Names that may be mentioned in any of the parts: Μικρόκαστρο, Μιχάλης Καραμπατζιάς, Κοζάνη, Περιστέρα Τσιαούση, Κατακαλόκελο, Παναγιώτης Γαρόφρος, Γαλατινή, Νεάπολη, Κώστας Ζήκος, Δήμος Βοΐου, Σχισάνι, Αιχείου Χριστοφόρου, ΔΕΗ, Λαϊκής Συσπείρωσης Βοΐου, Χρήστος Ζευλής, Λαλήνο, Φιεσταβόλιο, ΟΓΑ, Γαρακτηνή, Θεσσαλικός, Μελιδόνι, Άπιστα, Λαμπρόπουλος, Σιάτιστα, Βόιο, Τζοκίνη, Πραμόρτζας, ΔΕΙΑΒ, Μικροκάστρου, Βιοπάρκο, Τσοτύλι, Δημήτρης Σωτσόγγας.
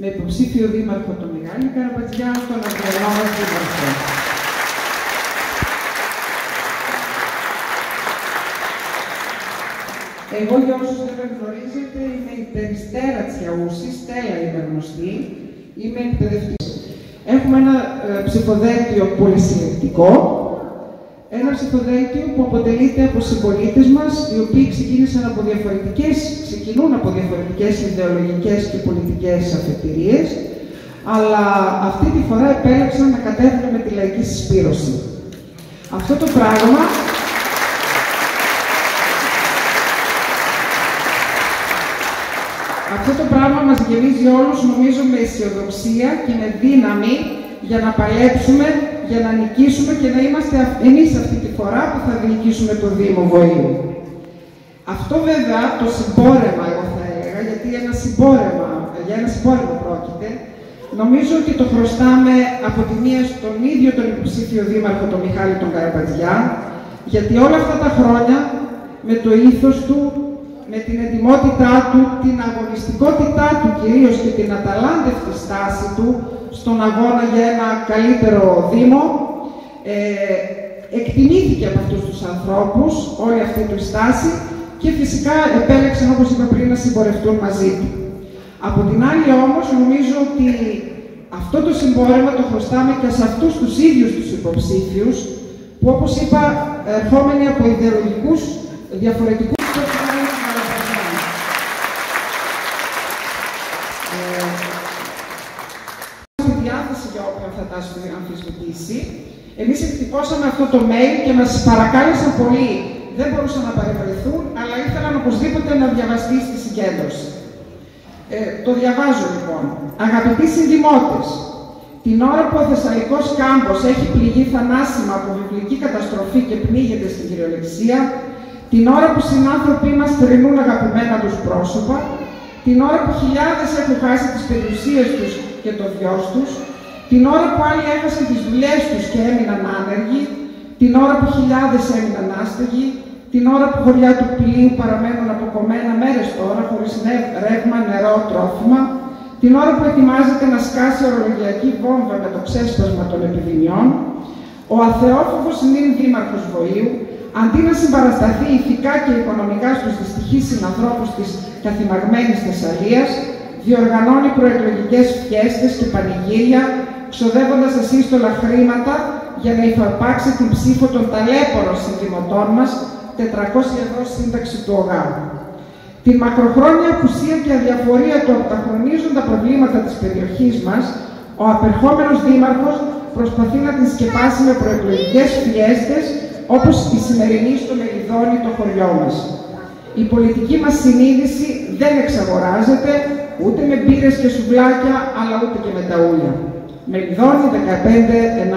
με υποψήφιο δήμαρχο τον Μιχάλη Καραμπατζιά, τον Αγγελό μας δήμαρχο. Εγώ, για όσους δεν με γνωρίζετε, είμαι η Περιστέρα Τσιαούση, Στέλλα είμαι γνωστή, είμαι εκπαιδευτική. Έχουμε ένα ψηφοδέλτιο πολυσυλλεκτικό, ένα ψηφοδέλτιο που αποτελείται από συμπολίτες μας, οι οποίοι ξεκινούν από διαφορετικές ιδεολογικές και πολιτικές αφετηρίες, αλλά αυτή τη φορά επέλεξαν να κατέβουν με τη λαϊκή συσπείρωση. Αυτό το πράγμα μας γεμίζει όλους, νομίζω, με αισιοδοξία και με δύναμη για να παλέψουμε, για να νικήσουμε και να είμαστε εμείς αυτή τη φορά που θα διοικήσουμε το Δήμο Βοΐου. Αυτό βέβαια το συμπόρεμα, εγώ θα έλεγα, γιατί για ένα συμπόρεμα πρόκειται, νομίζω ότι το χρωστάμε από τη μία στον ίδιο τον υποψήφιο δήμαρχο, τον Μιχάλη τον Καραμπατζιά, γιατί όλα αυτά τα χρόνια με το ήθος του, με την εντιμότητά του, την αγωνιστικότητά του κυρίως και την αταλάντευτη στάση του στον αγώνα για ένα καλύτερο Δήμο, εκτιμήθηκε από αυτούς τους ανθρώπους όλη αυτή του στάση και φυσικά επέλεξαν, όπως είπα πριν, να συμπορευτούν μαζί του. Από την άλλη όμως, νομίζω ότι αυτό το συμπόρευμα το χρωστάμε και σε αυτούς τους ίδιους τους υποψήφιους που, όπως είπα, ερχόμενοι από ιδεολογικούς διαφορετικούς. Εμείς εκτυπώσαμε αυτό το mail και μας παρακάλεσαν πολύ. Δεν μπορούσαν να παρευρεθούν, αλλά ήθελαν οπωσδήποτε να διαβαστεί στη συγκέντρωση. Το διαβάζω λοιπόν. Αγαπητοί συνδημότες, την ώρα που ο Θεσσαλικός κάμπος έχει πληγεί θανάσιμα από βιβλική καταστροφή και πνίγεται στην κυριολεξία, την ώρα που συνάνθρωποι μας θρηνούν αγαπημένα τους πρόσωπα, την ώρα που χιλιάδες έχουν χάσει τις περιουσίες τους και το βιός τους, την ώρα που άλλοι έχασαν τις δουλειές τους και έμειναν άνεργοι, την ώρα που χιλιάδες έμειναν άστεγοι, την ώρα που χωριά του πλοίου παραμένουν αποκομμένα μέρες τώρα, χωρίς ρεύμα, νερό, τρόφιμα, την ώρα που ετοιμάζεται να σκάσει ορολογιακή βόμβα με το ξέσπασμα των επιδημιών, ο αθεόφοβος νυν δήμαρχος Βοΐου, αντί να συμπαρασταθεί ηθικά και οικονομικά στους δυστυχείς συνανθρώπους της καθημαγμένης Θεσσαλίας, διοργανώνει προεκλογικές φιέστες και πανηγύρια, ξοδεύοντας ασύστολα χρήματα για να υφαρπάξει την ψήφο των ταλέπωρων συνδημοτών μας, 400 € σύνταξη του ΟΓΑ. Την μακροχρόνια απουσία και αδιαφορία του από τα χρονίζοντα προβλήματα της περιοχής μας, ο απερχόμενος δήμαρχος προσπαθεί να την σκεπάσει με προεκλογικές φιέστες, όπως η σημερινή στο Μελιδόνι, το χωριό μας. Η πολιτική μας συνείδηση δεν εξαγοράζεται, ούτε με μπύρες και σουβλάκια, αλλά ούτε και με ταούλια. Μελιδόνι 15/9/2023.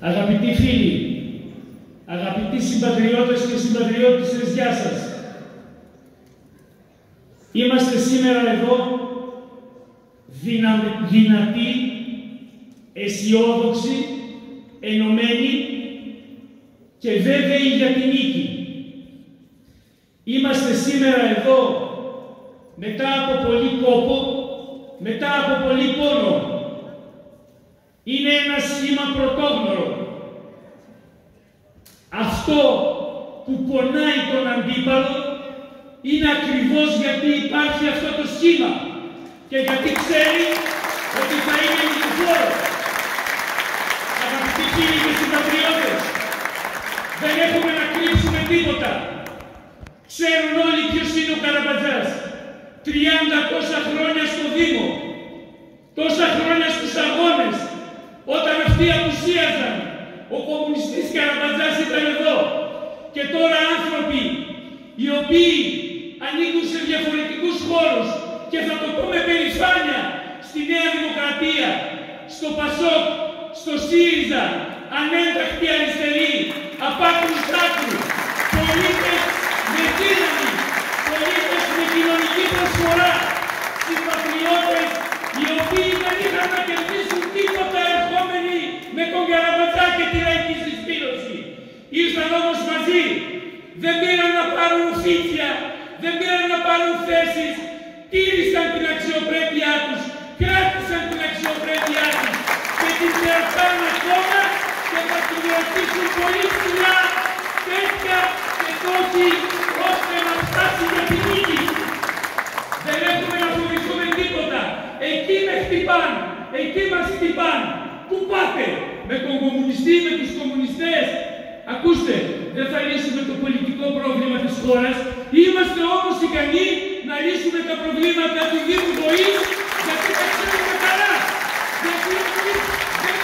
Αγαπητοί φίλοι, αγαπητοί συμπατριώτες και συμπατριώτισσες, γεια σας. Είμαστε σήμερα εδώ δυνατοί, αισιόδοξοι, ενωμένοι και βέβαιοι για την νίκη. Είμαστε σήμερα εδώ μετά από πολύ κόπο, μετά από πολύ πόνο. Είναι ένα σχήμα πρωτόγνωρο. Αυτό που πονάει τον αντίπαλο είναι ακριβώς γιατί υπάρχει αυτό το σχήμα και γιατί ξέρει ότι θα είναι νικηφόρο. Αγαπητοί κύριοι και συμπατριώτες, δεν έχουμε να κρύψουμε τίποτα. Ξέρουν όλοι ποιος είναι ο Καραμπατζιάς. 30 τόσα χρόνια στο Δήμο, τόσα χρόνια στους αγώνες, όταν αυτοί απουσίαζαν. Ο κομμουνιστής Καραμπατζιάς ήταν εδώ. Και τώρα άνθρωποι οι οποίοι ανήκουν σε διαφορετικούς χώρους και θα το πούμε περηφάνεια στη Νέα Δημοκρατία, στο ΠΑΣΟΚ, στο ΣΥΡΙΖΑ, ανένταχτη αριστερή, απ' άκρους άκρους, πολίτες με δύναμη, πολίτες με κοινωνική προσφορά, συμπατριώτες οι οποίοι δεν είχαν να κερδίσουν τίποτα ερχόμενοι με τον Καραμπατζιά. δεν πήραν να πάρουν ουσίτια, δεν πήραν να πάρουν θέσεις, τήρησαν την αξιοπρέπειά τους, κράτησαν την αξιοπρέπειά τους και την κρατάνε ακόμα και θα την κρατήσουν πολύ ψηλά, τέτοια και τόση, ώστε να φτάσει για την νίκη. Δεν έχουμε να φοβηθούμε τίποτα. Εκεί με χτυπάν, εκεί μας χτυπάν. Πού πάτε, με τον κομμουνιστή, με τους κομμουνιστές? Ακούστε, δεν θα λύσουμε το πολιτικό πρόβλημα της χώρας. Είμαστε όμως ικανοί να λύσουμε τα προβλήματα του Δήμου Βοΐου, γιατί τα ξέρουμε καλά. Γιατί δεν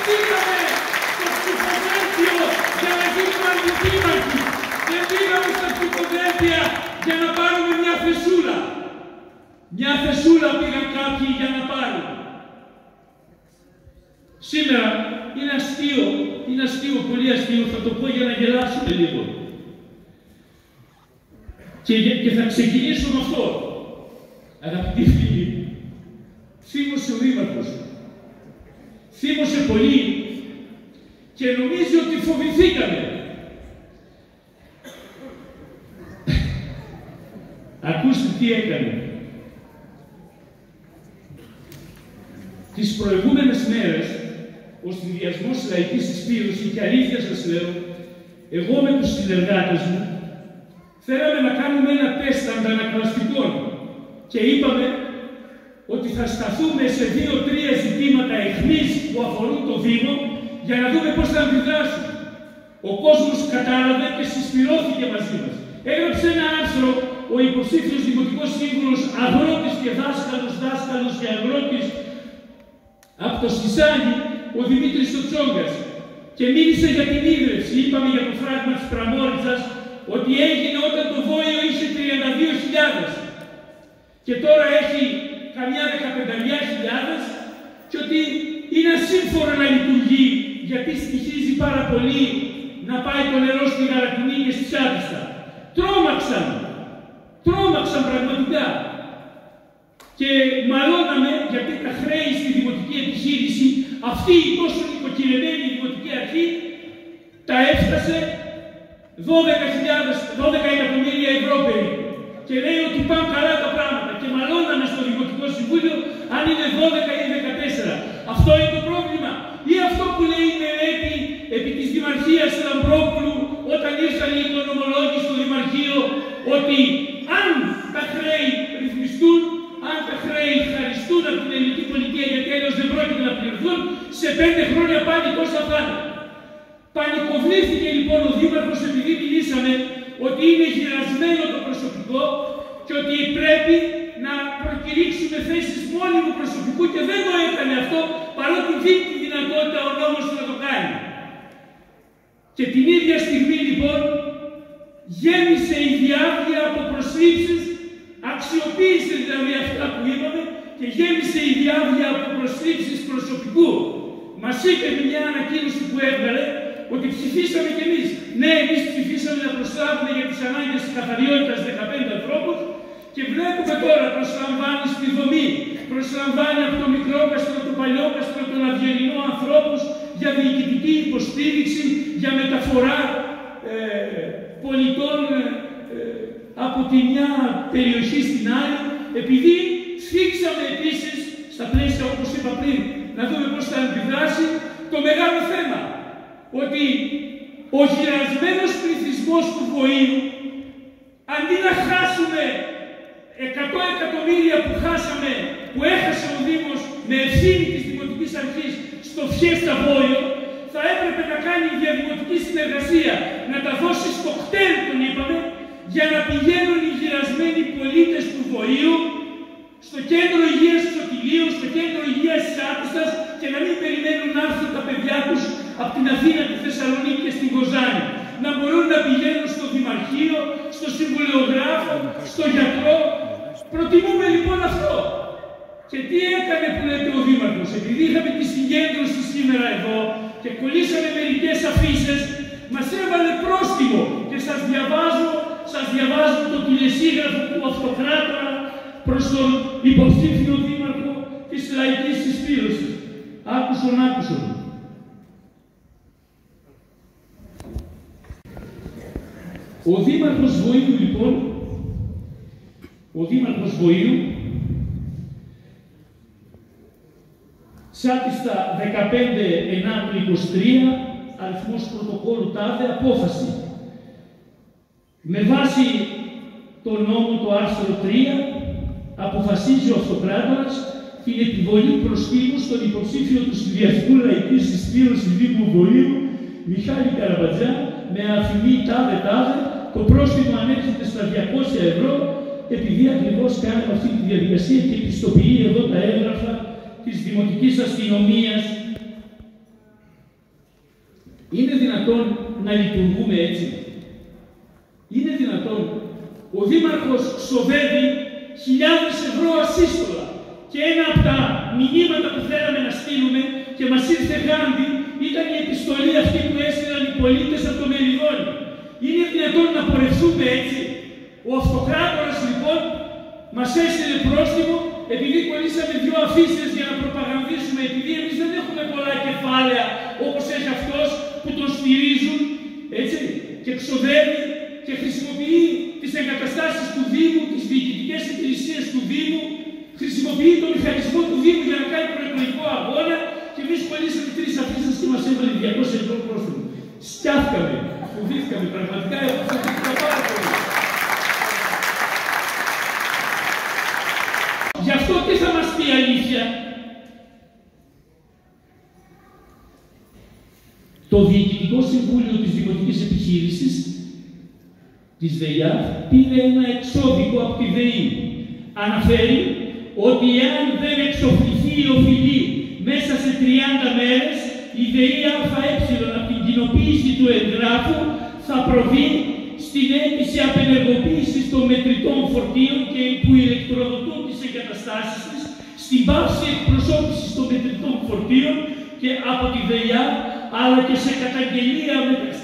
πήγαμε στο ψηφοδέλτιο για να γίνουμε αντιδήμαρχοι. Δεν πήγαμε στα ψηφοδέλτια για να πάρουμε μια θεσούλα. Μια θεσούλα πήγαν κάποιοι για να πάρουν. Σήμερα είναι αστείο, πολύ αστείο, θα το πω για να γελάσουμε λίγο. Και θα ξεκινήσω με αυτό. Αγαπητοί φίλοι, θύμωσε ο δήμαρχος. Θύμωσε πολύ και νομίζει ότι φοβηθήκαμε. Ακούστε τι έκανε. Τις προηγούμενες μέρες, ο συνδυασμός Λαϊκής Συσπείρωσης, και αλήθεια σας λέω, εγώ με τους συνεργάτες μου, θέλαμε να κάνουμε ένα τεστ αντανακλαστικών και είπαμε ότι θα σταθούμε σε 2-3 ζητήματα αιχμής που αφορούν το Δήμο για να δούμε πώς θα αντιδράσουν. Ο κόσμος κατάλαβε και συσπειρώθηκε μαζί μας. Έγραψε ένα άρθρο ο υποψήφιος Δημοτικός Σύμβουλος, αγρότης και δάσκαλος και αγρότης από το Σχισάνι, ο Δημήτρης Σωτσόγγας, και μίλησε για την ίδρυυση. Είπαμε για το φράγμα της Πραμόρτζας ότι έγινε όταν το Βόιο είχε 32.000 και τώρα έχει καμιά 15.000 και ότι είναι ασύμφορο να λειτουργεί γιατί στοιχίζει πάρα πολύ να πάει το νερό στη Γαρακτηνή και στη Σιάτιστα. Τρόμαξαν πραγματικά. Και μαλώναμε γιατί τα χρέη στη δημοτική επιχείρηση, αυτή η τόσο νοικοκυρεμένη δημοτική αρχή, τα έφτασε 12 εκατομμύρια ευρώ περίπου. Και λέει ότι πάνε καλά τα πράγματα. Και μαλώναμε στο Δημοτικό Συμβούλιο αν είναι 12 ή 14. Αυτό είναι το πρόβλημα. Ή αυτό που λέει η μελέτη επί της Δημαρχίας Λαμπρόπουλου όταν ήρθαν οι οικονομολόγοι στο Δημαρχείο, ότι αν τα χρέη ρυθμιστούν, αν τα χρέη χαριστούν από την ελληνική πολιτεία, γιατί αλλιώς δεν πρόκειται να πληρωθούν, σε 5 χρόνια πάλι τόσα πάνε. Πανικοβλήθηκε λοιπόν ο Δήμαρχος επειδή μιλήσαμε ότι είναι γυρασμένο το προσωπικό και ότι πρέπει να προκηρύξουμε θέσεις μόνιμου προσωπικού και δεν το έκανε αυτό, παρότι δίνει τη δυνατότητα ο νόμος να το κάνει. Και την ίδια στιγμή λοιπόν γέμισε η διάβια από προσλήψεις. Αξιοποίησε δηλαδή αυτά που είπαμε και γέμισε η διάβια από προσλήψεις προσωπικού. Μας είπε μια ανακοίνωση που έβγαλε ότι ψηφίσαμε κι εμείς. Ναι, εμείς ψηφίσαμε να προσλάβουμε για τις ανάγκες της καθαριότητας 15 ανθρώπους και βλέπουμε τώρα προσλαμβάνει στη δομή, προσλαμβάνει από το Μικρόκαστρο, το Παλιόκαστρο, τον Αυγελινό ανθρώπους για διοικητική υποστήριξη, για μεταφορά πολιτών από τη μια περιοχή στην άλλη, επειδή σφίξαμε επίσης, στα πλαίσια όπως είπα πριν, να δούμε πώς θα αντιδράσει, το μεγάλο θέμα. Ότι ο γυρασμένος πληθυσμός του Βοΐου, αντί να χάσουμε 100 εκατομμύρια που χάσαμε, που έχασε ο Δήμος με ευθύνη της Δημοτικής Αρχής στο Φιεσταβόλιο, θα έπρεπε να κάνει διαδημοτική συνεργασία, να τα δώσει στο κτέλ, τον είπαμε, για να πηγαίνουν οι γυρασμένοι πολίτες του Βοΐου στο κέντρο υγείας του Τσοτυλίου, στο κέντρο υγείας της Άπιστας και να μην περιμένουν να έρθουν τα παιδιά τους από την Αθήνα, τη Θεσσαλονίκη και στην Κοζάνη. Να μπορούν να πηγαίνουν στο Δημαρχείο, στο Συμβουλεογράφο, στο γιατρό. Προτιμούμε λοιπόν αυτό. Και τι έκανε που λέτε ο Δήμαρχος? Επειδή είχαμε τη συγκέντρωση σήμερα εδώ και κολλήσαμε μερικές αφίσες, μας έβαλε πρόστιμο και σας διαβάζω το τηλεσίγραφο του Αυτοκράτορα προς τον υποψήφιο δήμαρχο της Λαϊκής Συσπείρωσης. Άκουσον. Ο Δήμαρχος Βοΐου, λοιπόν, ο Δήμαρχος Βοΐου, Σιάτιστα 15-9-23, αριθμός πρωτοκόλου τάδε, απόφαση. Με βάση το νόμο το άρθρο 3, αποφασίζει ο Αυτοκράτορας την επιβολή προσκύνου στον υποψήφιο του Συνδυαστικού Λαϊκής Συσπείρωσης Δήμου Βοΐου, Μιχάλη Καραμπατζιά, με αφημί τάδε-τάδε, το πρόστιμο ανέρχεται στα 200 ευρώ, επειδή ακριβώς κάνει αυτή τη διαδικασία και επιστοποιεί εδώ τα έγγραφα της Δημοτικής Αστυνομίας. Είναι δυνατόν να λειτουργούμε έτσι? Είναι δυνατόν? Ο Δήμαρχος σοβεύει χιλιάδες ευρώ ασύστολα και ένα από τα μηνύματα που θέλαμε να στείλουμε και μας ήρθε γάντι ήταν η επιστολή αυτή που έστειλαν οι πολίτες από το Μελιδόνι. Είναι δυνατόν να πορευτούμε έτσι? Ο Αυτοκράτορας λοιπόν μας έστειλε πρόστιμο επειδή κολλήσαμε δύο αφήσεις για να προπαγανδίσουμε, επειδή εμείς δεν έχουμε πολλά κεφάλαια όπως έχει αυτός που τον στηρίζουν, έτσι, και ξοδεύει και χρησιμοποιεί τις εγκαταστάσεις του Δήμου, τις διοικητικές υπηρεσίες του Δήμου, χρησιμοποιεί τον μηχανισμό του Δήμου για να κάνει τον εκλογικό αγώνα και εμείς κολλήσαμε τρεις αφήσεις και μας έβαλε 200 ευρώ πρόστιμο. Σκιάθηκαμε, φοβήθηκαμε πραγματικά, εγώ φοβήθηκα πάρα πολύ. Γι' αυτό τι θα μας πει η αλήθεια? Το Διοικητικό Συμβούλιο της Δημοτικής Επιχείρησης της ΔΕΙΑΒ πήρε ένα εξώδικο από τη ΔΕΗ. Αναφέρει ότι εάν δεν εξοφληθεί η οφειλή μέσα σε 30 μέρες, η ΔΕΗΑΕ από την κοινοποίηση του εγγράφου θα προβεί στην αίτηση απενεργοποίησης των μετρητών φορτίων και που ηλεκτροδοτούν τις εγκαταστάσεις της, στην πάυση εκπροσώπησης των μετρητών φορτίων και από τη ΔΕΙΑ, αλλά και σε καταγγελία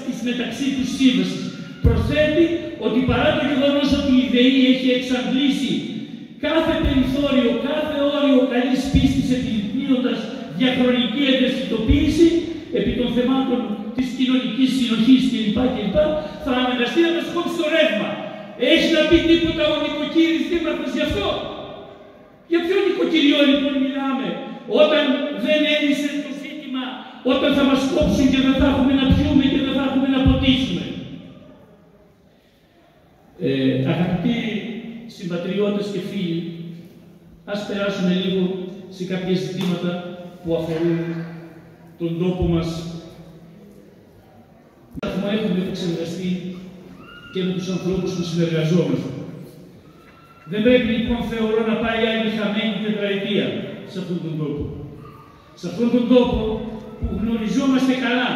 της μεταξύ τους σύμβασης. Προσθέτει ότι παρά το γεγονός ότι η ΔΕΗ έχει εξαντλήσει κάθε περιθώριο, κάθε όριο καλής πίστης, επιδεικνύοντας διαχρονική ευαισθητοποίηση επί των θεμάτων της κοινωνικής συνοχής κλπ. Θα αναγκαστεί να μας κόψει το ρεύμα. Έχει να πει τίποτα ο νοικοκύρης Δήμαρχος γι' αυτό? Για ποιο νοικοκυριό λοιπόν μιλάμε, όταν δεν έλυσε το ζήτημα, όταν θα μας κόψουν και δεν θα έχουμε να πιούμε και δεν θα έχουμε να ποτίσουμε? Αγαπητοί συμπατριώτες και φίλοι, ας περάσουμε λίγο σε κάποια ζητήματα που αφορούν τον τόπο μας. Έχουμε επεξεργαστεί και με τους ανθρώπους που συνεργαζόμαστε. Δεν πρέπει λοιπόν, θεωρώ, να πάει άλλη χαμένη τετραετία σε αυτόν τον τόπο. Σε αυτόν τον τόπο που γνωριζόμαστε καλά.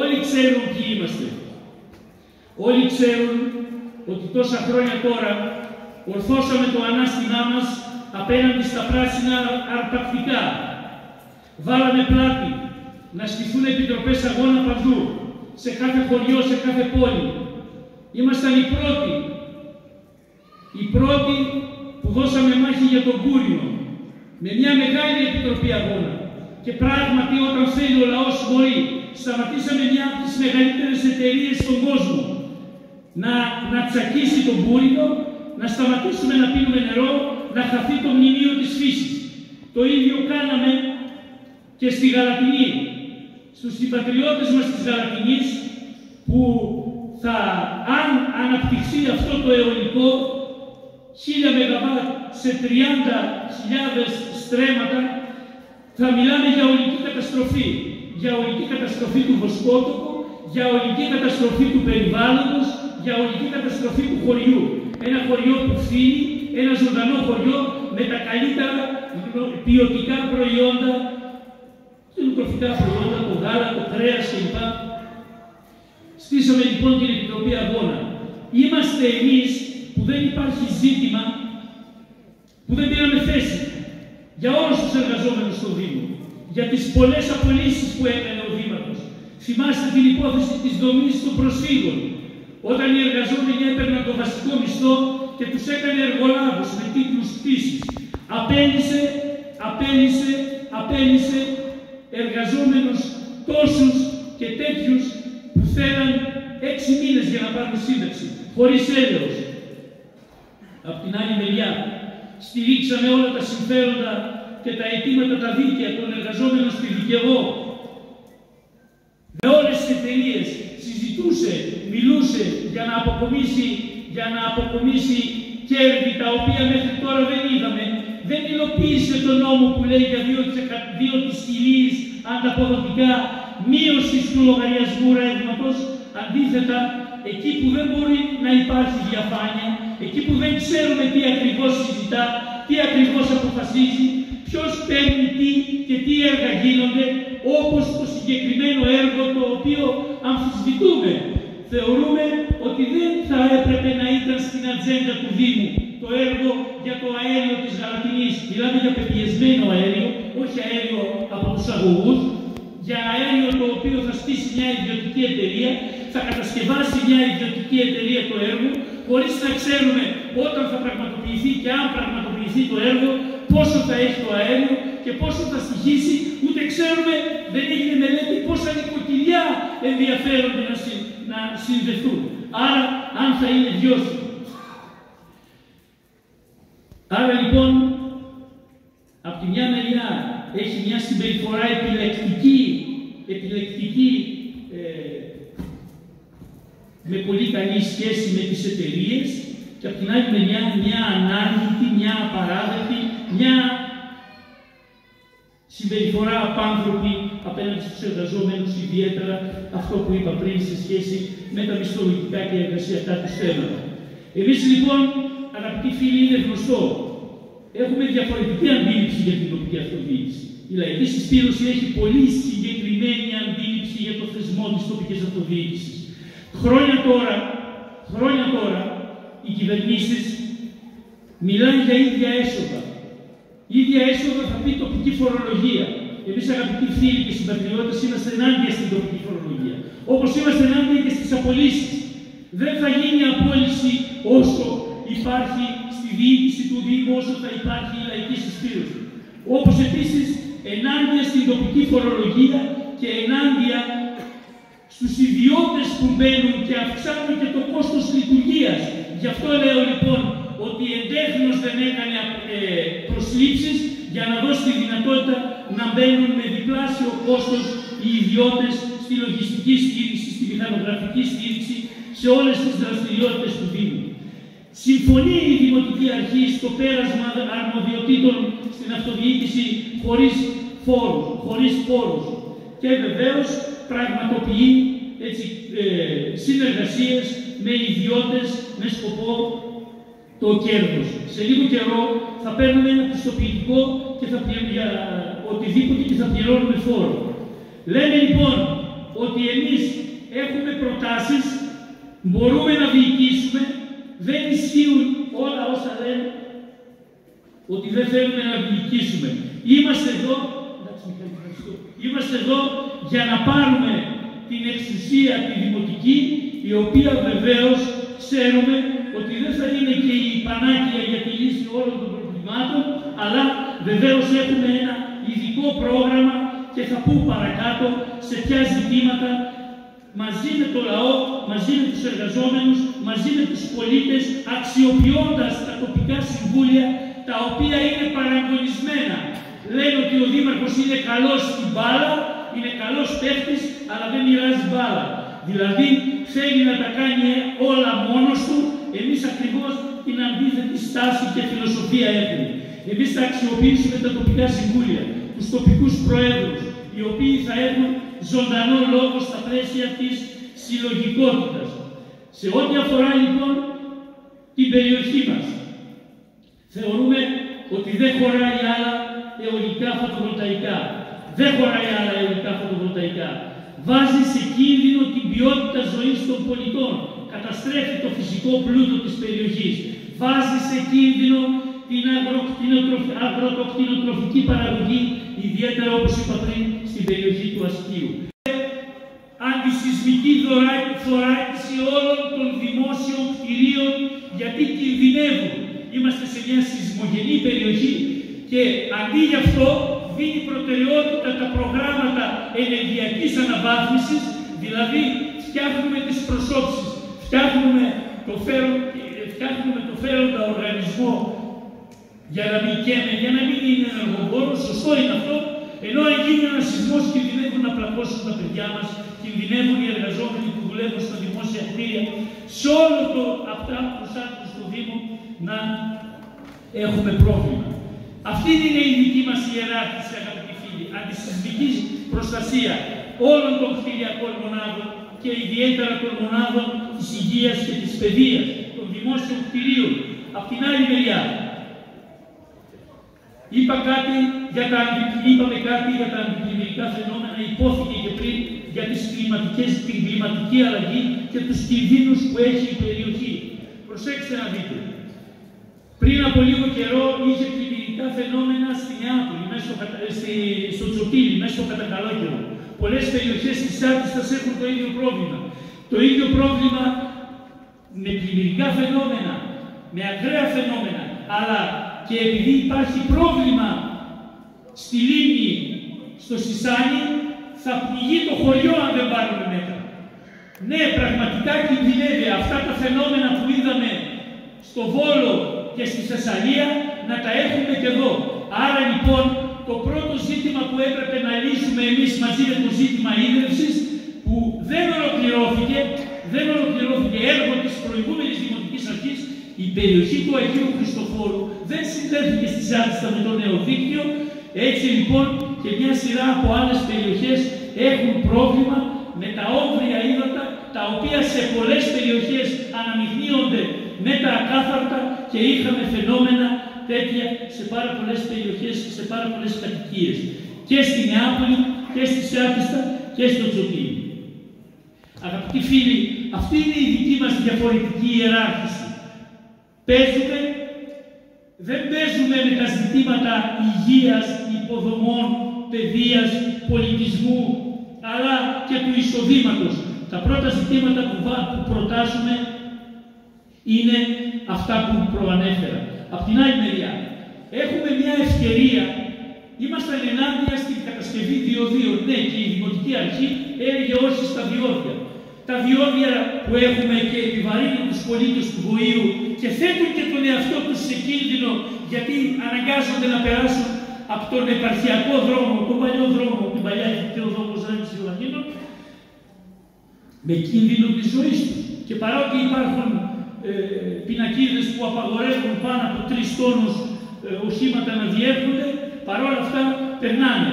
Όλοι ξέρουν ποιοι είμαστε. Όλοι ξέρουν ότι τόσα χρόνια τώρα ορθώσαμε το ανάστημά μας απέναντι στα πράσινα αρπακτικά. Βάλαμε πλάτη να στηθούν επιτροπές αγώνα παντού, σε κάθε χωριό, σε κάθε πόλη. Ήμασταν οι πρώτοι που δώσαμε μάχη για τον Κούρινο, με μια μεγάλη επιτροπή αγώνα. Και πράγματι, όταν θέλει ο λαός μπορεί, σταματήσαμε μια από τις μεγαλύτερες εταιρείες στον κόσμο να τσακίσει τον Κούρινο, να σταματήσουμε να πίνουμε νερό, να χαθεί το μνημείο της φύσης. Το ίδιο κάναμε και στη Γαλατινή, στους συμπατριώτες μας της Γαλατινής, που θα, αν αναπτυχθεί αυτό το αιωλικό, 1000 ΜΒ σε 30.000 στρέμματα, θα μιλάμε για ολική καταστροφή. Για ολική καταστροφή του βοσκότοπου, για ολική καταστροφή του περιβάλλοντος, για ολική καταστροφή του χωριού. Ένα χωριό που φύγει, ένα ζωντανό χωριό με τα καλύτερα ποιοτικά προϊόντα, υλικροφικά προϊόντα, το γάλα, το κρέας κλπ. Στήσαμε λοιπόν την Επιτροπή Αγώνα. Είμαστε εμείς που δεν υπάρχει ζήτημα που δεν πήραμε θέση για όλους τους εργαζόμενους στο Δήμο, για τις πολλές απολύσεις που έκανε ο Δήμαρχος. Θυμάστε την υπόθεση της δομής των προσφύγων, όταν οι εργαζόμενοι έπαιρναν το βασικό μισθό και τους έκανε εργολάβους με τίτλους πτήσης. Απέλυσε εργαζόμενους τόσους και τέτοιους που θέλαν 6 μήνες για να πάρουν σύνταξη, χωρίς έλεος. Απ' την άλλη μεριά, στηρίξαμε όλα τα συμφέροντα και τα αιτήματα τα δίκαια των εργαζόμενων στη Δικαιό. Με όλες τις εταιρείες συζητούσε, μιλούσε για να αποκομίσει, κέρδη τα οποία μέχρι τώρα δεν είδαμε. Δεν υλοποίησε τον νόμο που λέει για 2 της χιλής ανταποδοτικά μείωση του λογαριασμού ρεύματος. Αντίθετα, εκεί που δεν μπορεί να υπάρχει διαφάνεια, εκεί που δεν ξέρουμε τι ακριβώς συζητά, τι ακριβώς αποφασίζει, ποιος παίρνει τι και τι έργα γίνονται, όπως το συγκεκριμένο έργο το οποίο αμφισβητούμε. Θεωρούμε ότι δεν θα έπρεπε να ήταν στην ατζέντα του Δήμου το έργο για το αέριο της Γαλατινής. Μιλάμε για πεπιεσμένο αέριο, όχι αέριο από τους αγωγούς, για αέριο το οποίο θα στήσει μια ιδιωτική εταιρεία, θα κατασκευάσει μια ιδιωτική εταιρεία το έργο, χωρίς να ξέρουμε όταν θα πραγματοποιηθεί και αν πραγματοποιηθεί το έργο, πόσο θα έχει το αέριο και πόσο θα στοιχήσει, ούτε ξέρουμε, δεν έγινε μελέτη πόσα νοικοκυριά ενδιαφέρονται να συνδεθούν. Άρα, αν θα είναι βιώσιμο. Άρα λοιπόν, από τη μια μεριά έχει μια συμπεριφορά επιλεκτική με πολύ καλή σχέση με τις εταιρείες και από την άλλη μεριά μια ανάγκητη, μια απαράδεκτη, μια συμπεριφορά απάνθρωπη απέναντι στους εργαζόμενους, ιδιαίτερα αυτό που είπα πριν σε σχέση με τα μισθολογικά και εργασιακά τους θέματα. Εμείς λοιπόν, αγαπητοί φίλοι, είναι γνωστό. Έχουμε διαφορετική αντίληψη για την τοπική αυτοδιοίκηση. Η Λαϊκή Συσπείρωση έχει πολύ συγκεκριμένη αντίληψη για το θεσμό της τοπικής αυτοδιοίκησης. Χρόνια τώρα, οι κυβερνήσεις μιλάνε για ίδια έσοδα. Η ίδια έσοδα θα πει τοπική φορολογία. Εμείς, αγαπητοί φίλοι και συμπατριώτες, είμαστε ενάντια στην τοπική φορολογία. Όπως είμαστε ενάντια και στις απολύσεις. Δεν θα γίνει απόλυση όσο υπάρχει στη διοίκηση του Δήμου, όσο θα υπάρχει η Λαϊκή Συσπείρωση. Όπως επίσης ενάντια στην τοπική φορολογία και ενάντια στους ιδιώτες που μπαίνουν και αυξάνουν και το κόστος λειτουργίας. Γι' αυτό λέω λοιπόν ότι εντέχνος δεν έκανε προσλήψεις για να δώσει τη δυνατότητα να μπαίνουν με διπλάσιο κόστος οι ιδιώτες στη λογιστική στήριξη, στη μηχανογραφική στήριξη, σε όλες τις δραστηριότητες του Δήμου. Συμφωνεί η Δημοτική Αρχή στο πέρασμα αρμοδιοτήτων στην αυτοδιοίκηση χωρίς φόρους, και βεβαίως πραγματοποιεί έτσι, συνεργασίες με ιδιώτες με σκοπό το κέρδος. Σε λίγο καιρό θα παίρνουμε ένα πιστοποιητικό και θα για οτιδήποτε και θα πληρώνουμε φόρο. Λέμε λοιπόν ότι εμείς έχουμε προτάσεις, μπορούμε να διοικήσουμε, δεν ισχύουν όλα όσα λένε ότι δεν θέλουμε να διοικήσουμε. Είμαστε εδώ, για να πάρουμε την εξουσία τη δημοτική, η οποία βεβαίως ξέρουμε ότι δεν θα είναι και η πανάκια για τη λύση όλων των προβλημάτων, αλλά βεβαίως έχουμε ένα ειδικό πρόγραμμα και θα πούμε παρακάτω σε ποια ζητήματα μαζί με το λαό, μαζί με τους εργαζόμενους, μαζί με τους πολίτες, αξιοποιώντας τα τοπικά συμβούλια, τα οποία είναι παραγωνισμένα. Λένε ότι ο Δήμαρχος είναι καλός στην μπάλα, είναι καλός παίχτης, αλλά δεν μοιράζει μπάλα. Δηλαδή, θέλει να τα κάνει όλα μόνος του, εμείς ακριβώς την αντίθετη στάση και φιλοσοφία έχουμε. Εμείς θα αξιοποιήσουμε τα τοπικά συμβούλια, τους τοπικούς προέδρους, οι οποίοι θα έχουν ζωντανό λόγο στα πλαίσια της συλλογικότητας. Σε ό,τι αφορά λοιπόν την περιοχή μας, θεωρούμε ότι δεν χωράει άλλα αιωλικά φωτοβολταϊκά. Βάζει σε κίνδυνο την ποιότητα ζωής των πολιτών. Καταστρέφει το φυσικό πλούτο της περιοχής. Βάζει σε κίνδυνο την αγροτοκτηνοτροφική παραγωγή, ιδιαίτερα όπως είπα πριν στην περιοχή του Ασκείου. Αντισυσμική θωράκιση όλων των δημόσιων κτηρίων, γιατί κινδυνεύουν. Είμαστε σε μια σεισμογενή περιοχή και αντί γι' αυτό δίνει προτεραιότητα τα προγράμματα ενεργειακής αναβάθμισης, δηλαδή φτιάχνουμε τις προσώψεις, φτιάχνουμε το φέροντα οργανισμό για να μην καίμε, για να μην είναι ενεργοβόρο, σωστό είναι αυτό, ενώ αν γίνει ένας σεισμός κινδυνεύουν να πλακώσουν τα παιδιά μας, κινδυνεύουν οι εργαζόμενοι που δουλεύουν στα δημόσια κτίρια, σε όλο το αυτά που σάρτουν στο Δήμο να έχουμε πρόβλημα. Αυτή είναι η δική μας ιεράρχηση, αγαπητοί φίλοι, αντισυσμική προστασία όλων των κτηριακών μονάδων και ιδιαίτερα των μονάδων της υγείας και της παιδείας, των δημόσιων κτηρίων. Απ' την άλλη μεριά, είπαμε κάτι για τα αντιπλημμυρικά φαινόμενα, υπόθηκε και πριν για την κλιματική αλλαγή και τους κινδύνους που έχει η περιοχή. Προσέξτε να δείτε. Πριν από λίγο καιρό είχε πλημμυρικά φαινόμενα στην Νεάπολη, στο Τσοτύλι, μέσα στο Κατακαλόκελο. Πολλές περιοχές της Σιάτιστας έχουν το ίδιο πρόβλημα. Το ίδιο πρόβλημα με πλημμυρικά φαινόμενα, με ακραία φαινόμενα, αλλά και επειδή υπάρχει πρόβλημα στη λίμνη, στο Σχισάνι, θα πνιγεί το χωριό αν δεν πάρουμε μέτρα. Ναι, πραγματικά κινδυνεύει αυτά τα φαινόμενα που είδαμε στο Βόλο και στη Θεσσαλία να τα έχουμε και εδώ. Άρα λοιπόν το πρώτο ζήτημα που έπρεπε να λύσουμε εμείς μαζί με το ζήτημα ίδρυυσης που δεν ολοκληρώθηκε έργο της προηγούμενης Δημοτικής Αρχής, η περιοχή του Αιχείου Χριστοφόρου δεν συνδέθηκε στη Σιάτιστα με το νέο δίκτυο. Έτσι λοιπόν και μια σειρά από άλλες περιοχές έχουν πρόβλημα με τα όμβρια ύδατα, τα οποία σε πολλές περιοχές αναμειγνύονται με τα ακάθαρτα και είχαμε φαινόμενα τέτοια σε πάρα πολλές περιοχές και σε πάρα πολλές κατοικίες. Και στη Νεάπολη και στη Σιάτιστα και στο Τζοκίνη. Αγαπητοί φίλοι, αυτή είναι η δική μας διαφορετική ιεράρχηση. Δεν παίζουμε με τα ζητήματα υγείας, υποδομών, παιδείας, πολιτισμού, αλλά και του εισοδήματος. Τα πρώτα ζητήματα που προτάσουμε είναι αυτά που προανέφερα. Απ' την άλλη μεριά, έχουμε μια ευκαιρία. Ήμασταν ενάντια στην κατασκευή διοδίων. Ναι, και η Δημοτική Αρχή έλεγε όχι στα διόδια. Τα διόδια που έχουμε και επιβαρύνουν τους πολίτες του Βοΐου και θέτουν και τον εαυτό τους σε κίνδυνο, γιατί αναγκάζονται να περάσουν από τον επαρχιακό δρόμο, τον παλιό δρόμο, την παλιά ο δρόμο Ζάνης και Λαλήνο, με κίνδυνο της ζωής τους. Και παρότι υπάρχουν πινακίδες που απαγορεύουν πάνω από 3 τόνους οχήματα να διέρχονται, παρόλα αυτά περνάνε.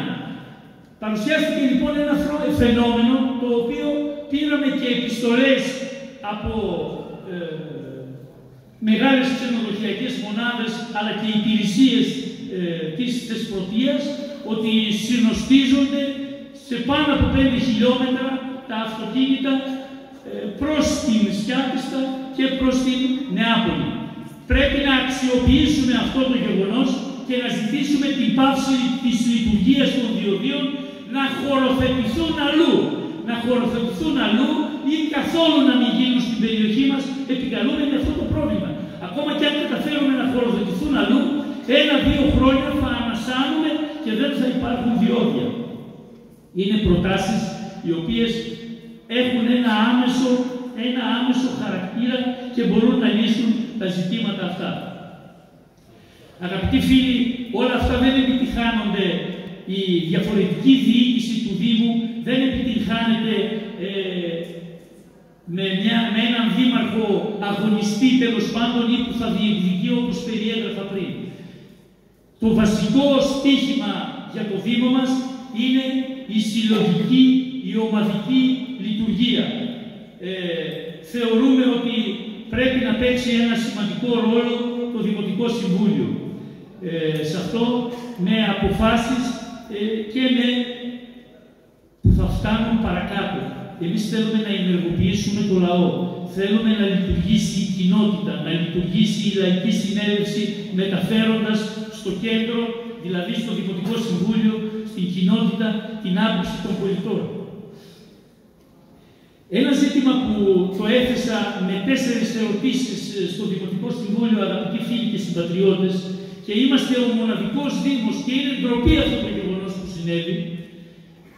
Παρουσιάστηκε λοιπόν ένα φαινόμενο το οποίο πήραμε και επιστολές από μεγάλες ξενοδοχειακές μονάδες αλλά και υπηρεσίες της Θεσπρωτείας ότι συνοστίζονται σε πάνω από 5 χιλιόμετρα τα αυτοκίνητα προς την Σιάτιστα και προς την Νεάπολη. Πρέπει να αξιοποιήσουμε αυτό το γεγονός και να ζητήσουμε την πάυση της λειτουργίας των διοδίων να χωροθετηθούν αλλού. Ή καθόλου να μην γίνουν στην περιοχή μας, επικαλούμενοι αυτό το πρόβλημα. Ακόμα και αν καταφέρουμε να χωροθετηθούν αλλού, 1-2 χρόνια θα ανασάνουμε και δεν θα υπάρχουν διόδια. Είναι προτάσεις οι οποίες έχουν ένα άμεσο χαρακτήρα και μπορούν να λύσουν τα ζητήματα αυτά. Αγαπητοί φίλοι, όλα αυτά δεν επιτυχάνονται. Η διαφορετική διοίκηση του Δήμου δεν επιτυχάνεται με έναν δήμαρχο αγωνιστή, τέλος πάντων, ή που θα διεκδικεί όπως περιέγραφα πριν. Το βασικό στίχημα για το Δήμο μας είναι η συλλογική, η ομαδική λειτουργία. Θεωρούμε ότι πρέπει να παίξει ένα σημαντικό ρόλο το Δημοτικό Συμβούλιο σε αυτό, με αποφάσεις και με που θα φτάνουν παρακάτω. Εμείς θέλουμε να ενεργοποιήσουμε το λαό. Θέλουμε να λειτουργήσει η κοινότητα, να λειτουργήσει η λαϊκή συνέλευση, μεταφέροντας στο κέντρο, δηλαδή στο Δημοτικό Συμβούλιο, στην κοινότητα, την άποψη των πολιτών. Ένα ζήτημα που το έθεσα με 4 ερωτήσεις στο Δημοτικό Συμβούλιο, αγαπητοί φίλοι και συμπατριώτες, και είμαστε ο μοναδικός Δήμος και είναι ντροπή αυτό το γεγονός που συνέβη.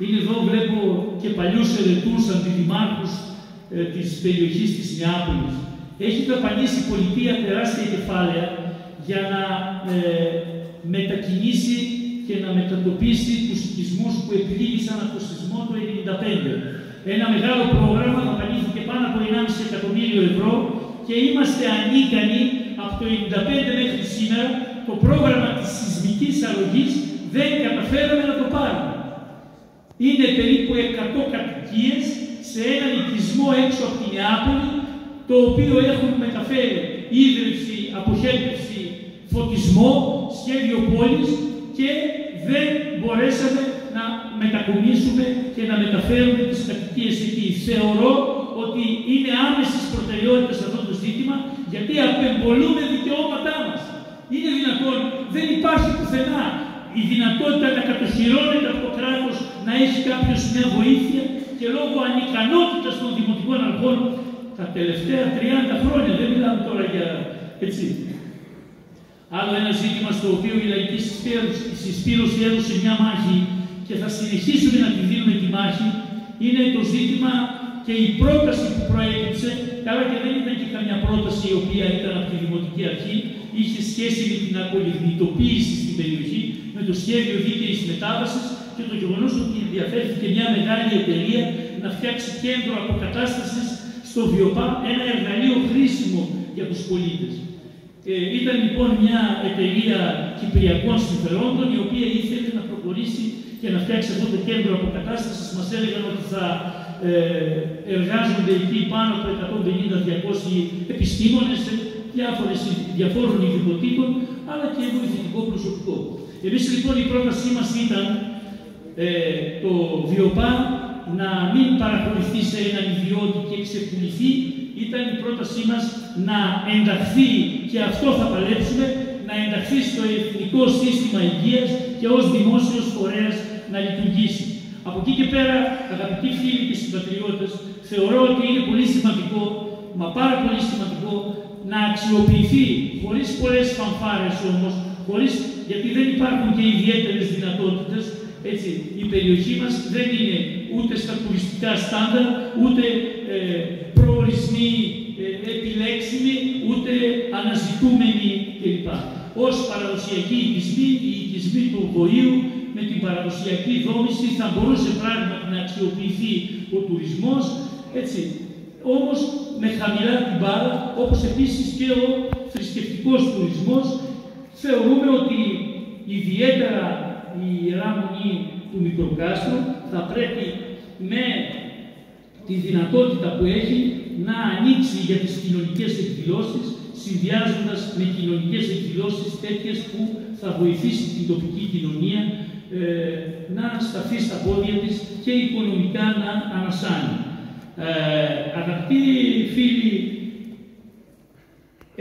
Είναι εδώ, βλέπω και παλιούς ερετούς αντιδημάρχους της περιοχής της Νεάπολης. Έχει δαπανίσει η πολιτεία τεράστια κεφάλαια για να μετακινήσει και να μετατοπίσει τους οικισμούς που επλήγησαν από το σεισμό του 1995. Ένα μεγάλο πρόγραμμα δαπανήθηκε πάνω από 1,5 εκατομμύριο ευρώ και είμαστε ανίκανοι από το 1995 μέχρι σήμερα το πρόγραμμα της σεισμικής αλλογής δεν καταφέραμε να το πάρουμε. Είναι περίπου 100 κατοικίες σε έναν οικισμό έξω από την Νεάπολη, το οποίο έχουν μεταφέρει ίδρυυση, αποχέτευση, φωτισμό, σχέδιο πόλης και δεν μπορέσαμε να μετακομίσουμε και να μεταφέρουμε τις κατοικίες εκεί. Θεωρώ ότι είναι άμεσης προτεραιότητας αυτό το ζήτημα, γιατί απεμπολούμε δικαιώματά μας. Είναι δυνατόν, δεν υπάρχει πουθενά η δυνατότητα να κατοχυρώνεται από το κράτος να έχει κάποιος μια βοήθεια και λόγω ανικανότητας των δημοτικών αρχών τα τελευταία 30 χρόνια, δεν μιλάμε τώρα για έτσι. Άλλο ένα ζήτημα στο οποίο η λαϊκή συσπείρωση έδωσε μια μάχη και θα συνεχίσουμε να τη δίνουμε τη μάχη, είναι το ζήτημα και η πρόταση που προέκυψε, καλά και δεν ήταν και καμιά πρόταση η οποία ήταν από τη Δημοτική Αρχή, είχε σχέση με την απολιγνητοποίηση στην περιοχή, με το σχέδιο δίκαιης μετάβασης και το γεγονός ότι ενδιαφέρθηκε μια μεγάλη εταιρεία να φτιάξει κέντρο αποκατάστασης στο Βιοπάρκο, ένα εργαλείο χρήσιμο για τους πολίτες. Ήταν λοιπόν μια εταιρεία κυπριακών συμφερόντων, η οποία ήθελε να προχωρήσει και να φτιάξει αυτό το κέντρο αποκατάστασης. Μας έλεγαν ότι θα εργάζονται εκεί πάνω από 150-200 επιστήμονες σε διαφόρων ειδικοτήτων, αλλά και βοηθητικό προσωπικό. Εμείς λοιπόν η πρότασή μας ήταν το Βιοπά να μην παρακολουθεί σε έναν ιδιώτη και ξεπουληθεί. Ήταν η πρότασή μας να ενταχθεί, και αυτό θα παλέψουμε, να ενταχθεί στο εθνικό σύστημα υγείας και ως δημόσιος φορέας να λειτουργήσει. Από εκεί και πέρα, αγαπητοί φίλοι και συμπατριώτες, θεωρώ ότι είναι πολύ σημαντικό, μα πάρα πολύ σημαντικό, να αξιοποιηθεί, χωρίς πολλές φανφάρες όμως, γιατί δεν υπάρχουν και ιδιαίτερες δυνατότητες, έτσι, η περιοχή μας δεν είναι ούτε στα τουριστικά στάνταρ, ούτε προορισμοί επιλέξιμοι, ούτε αναζητούμενοι κλπ. Ως παραδοσιακοί οικισμοί, οι οικισμοί του Βοΐου, με την παραδοσιακή δόμηση θα μπορούσε πράγματι να αξιοποιηθεί ο τουρισμός, έτσι, όμως με χαμηλά την μπάρα, όπως επίσης και ο θρησκευτικός τουρισμός. Θεωρούμε ότι ιδιαίτερα η Ιερά Μονή του Μικροκάστρου θα πρέπει με τη δυνατότητα που έχει να ανοίξει για τις κοινωνικές εκδηλώσεις, συνδυάζοντας με κοινωνικές εκδηλώσεις τέτοιες που θα βοηθήσει την τοπική κοινωνία να σταθεί στα πόδια της και οικονομικά να ανασάνει. Αγαπητοί φίλοι,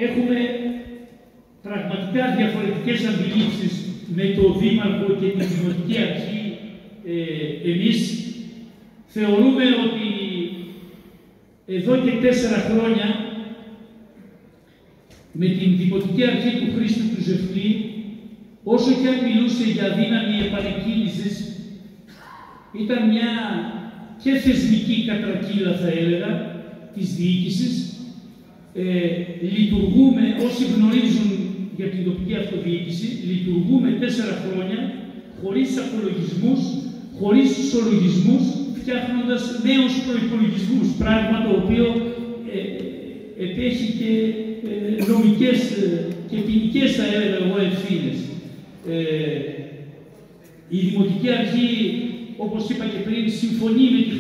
έχουμε πραγματικά διαφορετικές αντιλήψεις με το Δήμαρχο και την Δημοτική Αρχή. Εμείς θεωρούμε ότι εδώ και 4 χρόνια με την Δημοτική Αρχή του Χρήστου του Ζευλή, όσο και αν μιλούσε για δύναμη επανεκκίνησης, ήταν μια και θεσμική κατρακύλα, θα έλεγα, της διοίκησης. Λειτουργούμε, όσοι γνωρίζουν για την τοπική αυτοδιοίκηση, λειτουργούμε 4 χρόνια χωρίς απολογισμούς, χωρίς ισολογισμούς, φτιάχνοντας νέους προϋπολογισμούς, πράγμα το οποίο επέχει και νομικές και ποινικές, θα έλεγα εγώ, ευθύνες. Η Δημοτική Αρχή, όπως είπα και πριν, συμφωνεί με τη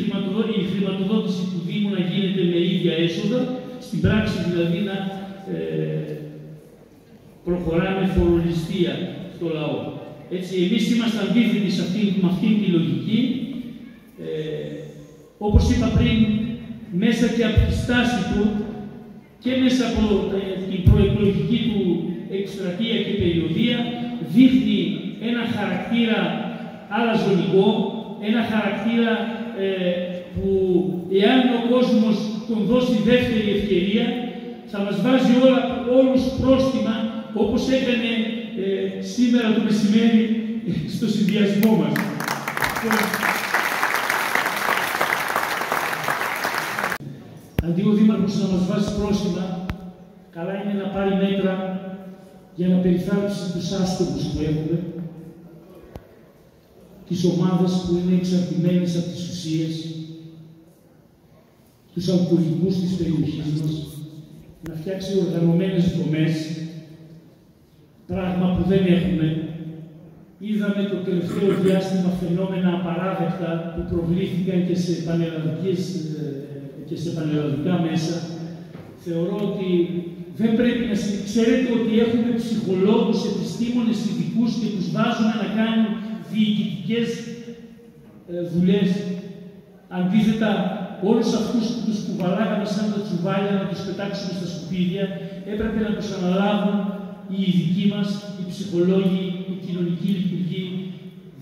χρηματοδότηση του Δήμου να γίνεται με ίδια έσοδα, στην πράξη δηλαδή να προχωράμε φορολιστία στο λαό. Έτσι, εμείς είμαστε αντίθετοι με αυτή τη λογική. Όπως είπα πριν, μέσα και από τη στάση του και μέσα από την προεκλογική του εκστρατεία και περιοδία δείχνει ένα χαρακτήρα αλαζονικό, ένα χαρακτήρα που εάν ο κόσμος τον δώσει δεύτερη ευκαιρία θα μας βάζει όλους πρόστιμα, όπως έκανε σήμερα το μεσημέρι στο συνδυασμό μας. να μας βάζει πρόστιμα, καλά είναι να πάρει μέτρα για να περιθάλψει τους άσκοπους που έχουμε, τις ομάδες που είναι εξαρτημένες από τις ουσίες, τους αλκοολικούς της περιοχής μας, να φτιάξει οργανωμένες δομές, πράγμα που δεν έχουμε. Είδαμε το τελευταίο διάστημα φαινόμενα απαράδεκτα που προβλήθηκαν και σε πανελλαδικά μέσα. Θεωρώ ότι δεν πρέπει να ξέρετε ότι έχουμε ψυχολόγους, επιστήμονες, ειδικούς και τους βάζουμε να κάνουν διοικητικές δουλειές. Αντίθετα, όλους αυτούς που τους κουβαλάγαμε σαν τα τσουβάλια να τους πετάξουμε στα σκουπίδια, έπρεπε να τους αναλάβουν οι ειδικοί μας, οι ψυχολόγοι, οι κοινωνικοί λειτουργοί,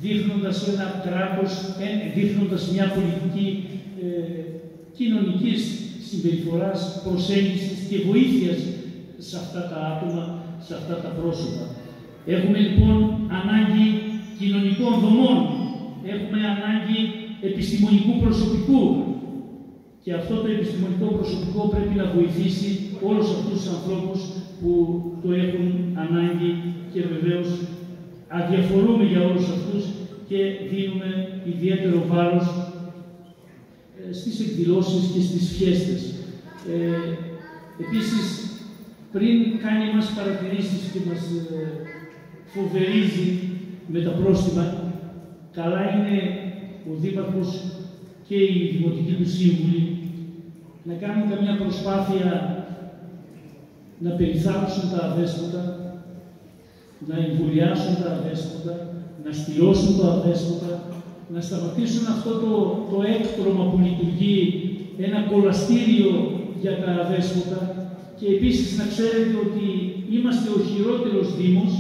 δείχνοντας ένα κράτος, δείχνοντας μια πολιτική κοινωνικής συμπεριφοράς, προσέγγισης και βοήθειας σε αυτά τα άτομα, σε αυτά τα πρόσωπα. Έχουμε λοιπόν ανάγκη κοινωνικών δομών, έχουμε ανάγκη επιστημονικού προσωπικού και αυτό το επιστημονικό προσωπικό πρέπει να βοηθήσει όλους αυτούς τους ανθρώπους που το έχουν ανάγκη και βεβαίως αδιαφορούμε για όλους αυτούς και δίνουμε ιδιαίτερο βάρος στις εκδηλώσεις και στις φιέστες. Επίσης, πριν κάνει μας παρατηρήσεις και μας φοβερίζει με τα πρόστιμα, καλά είναι ο Δήμαρχος και οι δημοτικοί του σύμβουλοι να κάνουν καμιά προσπάθεια να περιθάλψουν τα αδέσποτα, να εμβολιάσουν τα αδέσποτα, να στυλώσουν τα αδέσποτα, να σταματήσουν αυτό το έκτρωμα που λειτουργεί, ένα κολαστήριο για τα αδέσποτα και επίσης να ξέρετε ότι είμαστε ο χειρότερος Δήμος,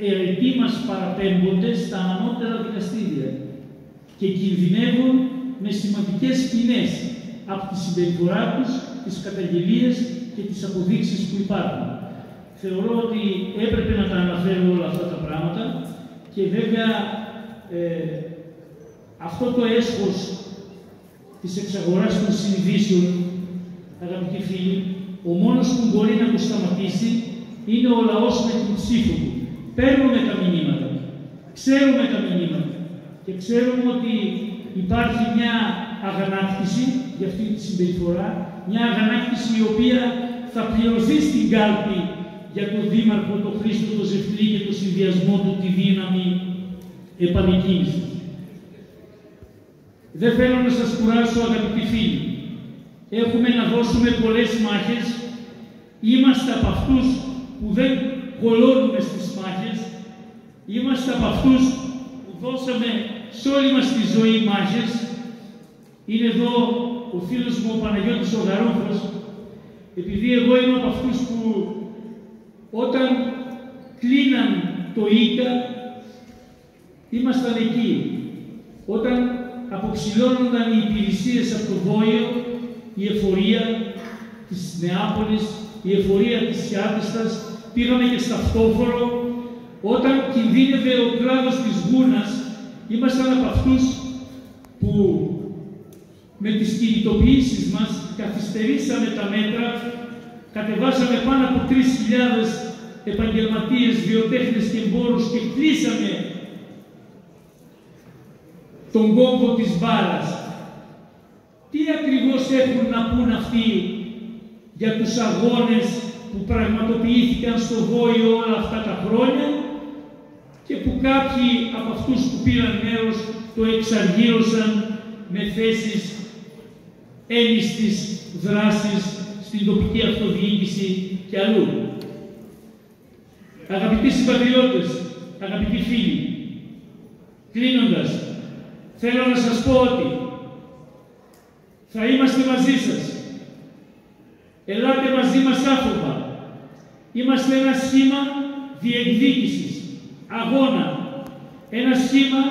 αιρετοί μας παραπέμπονται στα ανώτερα δικαστήρια και κινδυνεύουν με σημαντικές ποινές από τη συμπεριφορά τους, τις καταγγελίες και τις αποδείξεις που υπάρχουν. Θεωρώ ότι έπρεπε να τα αναφέρω όλα αυτά τα πράγματα και βέβαια αυτό το έσχος της εξαγοράς των συνειδήσεων, αγαπητοί φίλοι, ο μόνος που μπορεί να το σταματήσει είναι ο λαός με την ψήφο του. Παίρνουμε τα μηνύματα, ξέρουμε τα μηνύματα και ξέρουμε ότι υπάρχει μια αγανάκτηση για αυτή τη συμπεριφορά, μια αγανάκτηση η οποία θα πληρωθεί στην κάλπη για τον Δήμαρχο, τον Χρήστο, τον Ζευλή και τον συνδυασμό του τη δύναμη επανεκκίνησης. Δεν θέλω να σας κουράσω, αγαπητοί φίλοι. Έχουμε να δώσουμε πολλές μάχες. Είμαστε από αυτούς που δεν κολώνουμε στις μάχες. Είμαστε από αυτούς που δώσαμε σε όλη μας τη ζωή μάχες. Είναι εδώ ο φίλος μου, ο Παναγιώτης ο Γαρόφρος, επειδή εγώ είμαι από αυτούς που όταν κλείναν το Ίκα, ήμασταν εκεί. Όταν αποψηλώνονταν οι υπηρεσίες από το Βόιο, η εφορία της Νεάπολης, η εφορία της Σιάτιστας, πήγαμε και σταυτόφορο. Όταν κινδύνευε ο κλάδος της Βούνας, ήμασταν από αυτούς που με τις κινητοποιήσεις μας καθυστερήσαμε τα μέτρα, κατεβάσαμε πάνω από 3.000 επαγγελματίες, βιοτέχνες και εμπόρους και κλείσαμε τον κόμπο της μπάρας. Τι ακριβώς έχουν να πούν αυτοί για τους αγώνες που πραγματοποιήθηκαν στο Βόιο όλα αυτά τα χρόνια και που κάποιοι από αυτούς που πήραν μέρος το εξαργύρωσαν με θέσεις ένιστης δράσης στην τοπική αυτοδιοίκηση και αλλού. Αγαπητοί συμπατριώτες, αγαπητοί φίλοι, κλείνοντας, θέλω να σας πω ότι θα είμαστε μαζί σας. Ελάτε μαζί μας άφοβα. Είμαστε ένα σχήμα διεκδίκησης, αγώνα. Ένα σχήμα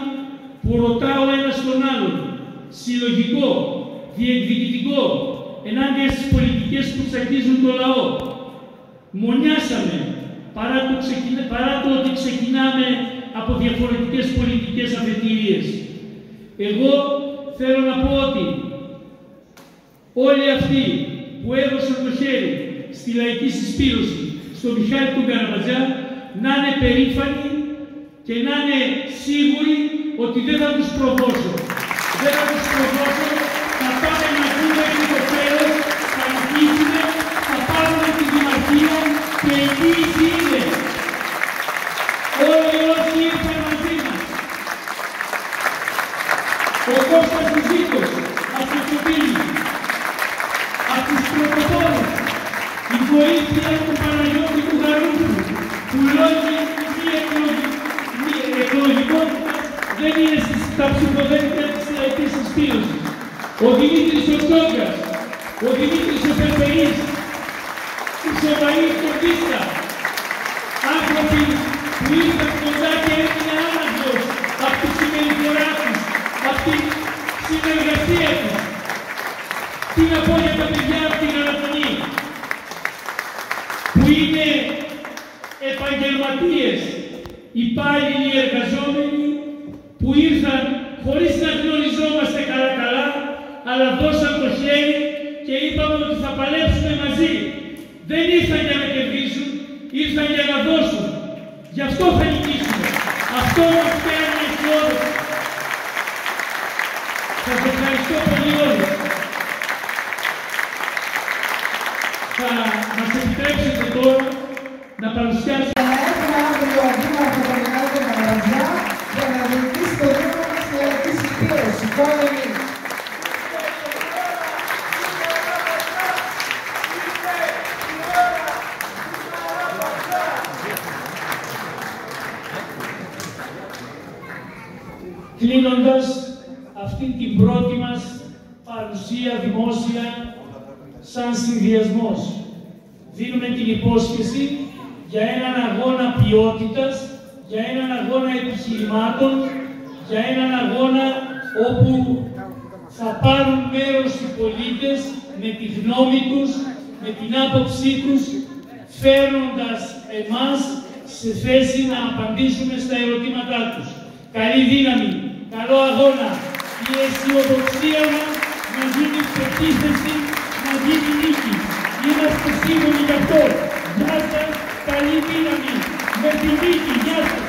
που ρωτά ο ένας τον άλλον. Συλλογικό, διεκδικητικό, ενάντια στις πολιτικές που τσακίζουν το λαό. Μονιάσαμε παρά το ότι ξεκινάμε από διαφορετικές πολιτικές αφετηρίες. Εγώ θέλω να πω ότι όλοι αυτοί που έδωσαν το χέρι στη λαϊκή συσπείρωση στον Μιχάλη του Καραμπατζιά να είναι περήφανοι και να είναι σίγουροι ότι δεν θα τους προδώσω. Δεν θα τους προδώσω, θα πάμε να δούμε και το τέλος, θα νικήσουμε, θα πάρουμε τη δημαρχία και εκεί η είναι. Όλοι όσοι ήρθαν μαζί μας. Ο Κώστας του Ζήκος, από το Τσοτύλι, από τους πρωτοπόρους, η βοήθεια του Παναγιώτη του Γαρόφρου, που λόγει μη εκλογικότητα δεν είναι στα ψηφοδέλτια της λαϊκής συσπείρωσης. Ο Δημήτρης Σωτσόγγας, ο Δημήτρης Σωτσόγγας, η σοβαρή Άπιστα, άνθρωποι που ήρθαν κοντά και έμεινε άναγλος από τη συμπεριφορά τους, από τη συνεργασία τους. Τι να πω για τα παιδιά από την Γαλατινή, που είναι επαγγελματίες, υπάλληλοι εργαζόμενοι, που ήρθαν χωρίς να γνωριζόμαστε καλά-καλά, αλλά δώσαν το χέρι και είπαμε ότι θα παλέψουμε μαζί. Δεν ήρθαν για να κερδίσουν, ήρθαν για να δώσουν. Γι' αυτό θα νικήσουμε. Αυτό μας παίρνει χώρος. Σας ευχαριστώ πολύ όλους. Θα μας επιτρέψετε τώρα να παρουσιάσουμε. Κλείνοντας αυτή την πρώτη μας παρουσία δημόσια σαν συνδυασμός, δίνουμε την υπόσχεση για έναν αγώνα ποιότητας, για έναν αγώνα επιχειρημάτων, για έναν αγώνα όπου θα πάρουν μέρος οι πολίτες με τη γνώμη τους, με την άποψή τους, φέρνοντας εμάς σε θέση να απαντήσουμε στα ερωτήματά τους. Καλή δύναμη, καλό αγώνα, η αισιοδοξία μας να γίνει πεποίθηση, να γίνει νίκη. Είμαστε σίγουροι γι' αυτό. Γεια σας, καλή δύναμη, με τη νίκη, γεια σας.